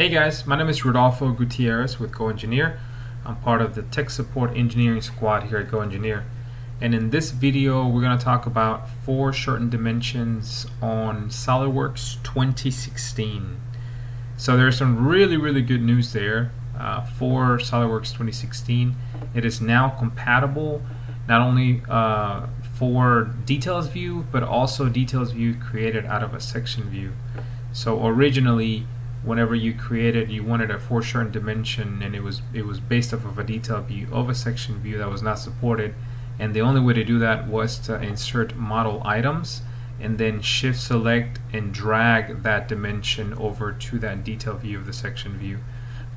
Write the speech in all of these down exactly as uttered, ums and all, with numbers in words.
Hey guys, my name is Rodolfo Gutierrez with GoEngineer. I'm part of the Tech Support Engineering Squad here at GoEngineer. And in this video, we're going to talk about four shortened dimensions on SOLIDWORKS twenty sixteen. So there's some really, really good news there uh, for SOLIDWORKS twenty sixteen. It is now compatible not only uh, for details view, but also details view created out of a section view. So originally, whenever you created, you wanted a for shortened dimension, and it was it was based off of a detail view of a section view that was not supported, and the only way to do that was to insert model items and then shift select and drag that dimension over to that detail view of the section view.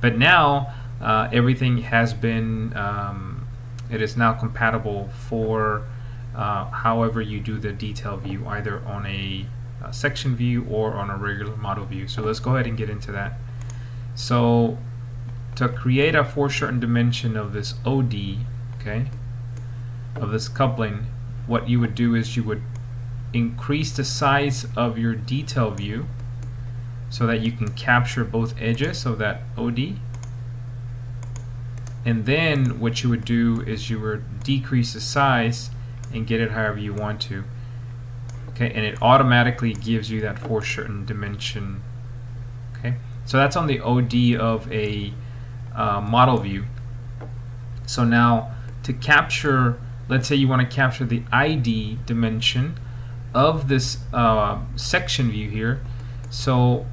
But now uh, everything has been um, it is now compatible for uh, however you do the detail view, either on a section view or on a regular model view. So let's go ahead and get into that. So to create a foreshortened dimension of this O D, okay, of this coupling, what you would do is you would increase the size of your detail view so that you can capture both edges of that O D, and then what you would do is you would decrease the size and get it however you want to. Okay, and it automatically gives you that foreshortened dimension. Okay, so that's on the O D of a uh, model view. So now to capture, let's say you want to capture the I D dimension of this uh, section view here. So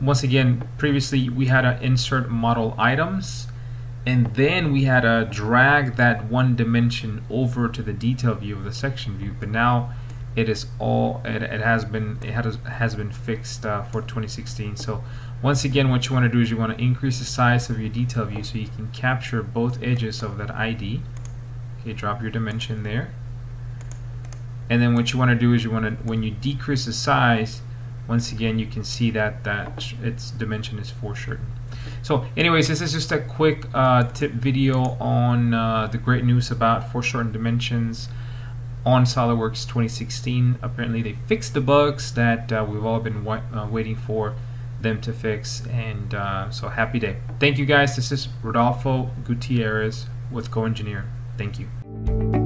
once again, previously we had to insert model items, and then we had to drag that one dimension over to the detail view of the section view. But now it is all it, it has been it has, has been fixed uh, for twenty sixteen. So once again, what you want to do is you want to increase the size of your detail view so you can capture both edges of that I D. Okay, drop your dimension there, and then what you want to do is you want to, when you decrease the size, once again you can see that that its dimension is foreshortened. So anyways, this is just a quick uh, tip video on uh, the great news about foreshortened dimensions on SOLIDWORKS twenty sixteen. Apparently they fixed the bugs that uh, we've all been wa uh, waiting for them to fix, and uh, so happy day. Thank you guys. This is Rodolfo Gutierrez with GoEngineer. Thank you.